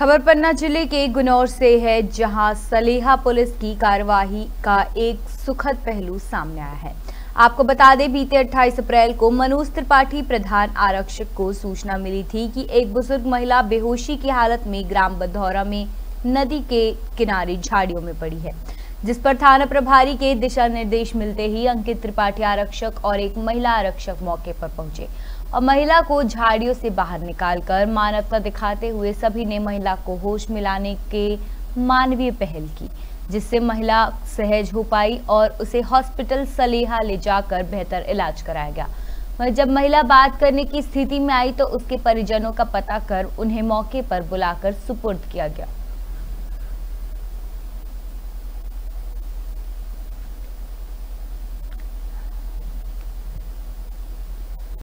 खबर पन्ना जिले के गुनौर से है, जहां सलेहा पुलिस की कार्यवाही का एक सुखद पहलू सामने आया है। आपको बता दें, बीते 28 अप्रैल को मनोज त्रिपाठी प्रधान आरक्षक को सूचना मिली थी कि एक बुजुर्ग महिला बेहोशी की हालत में ग्राम भदौरा में नदी के किनारे झाड़ियों में पड़ी है, जिस पर थाना प्रभारी के दिशा निर्देश मिलते ही अंकित त्रिपाठी आरक्षक और एक महिला आरक्षक मौके पर पहुंचे और महिला को झाड़ियों से बाहर निकालकर मानवता दिखाते हुए सभी ने महिला को होश में लाने के मानवीय पहल की, जिससे महिला सहज हो पाई और उसे हॉस्पिटल सलेहा ले जाकर बेहतर इलाज कराया गया। जब महिला बात करने की स्थिति में आई तो उसके परिजनों का पता कर उन्हें मौके पर बुलाकर सुपुर्द किया गया।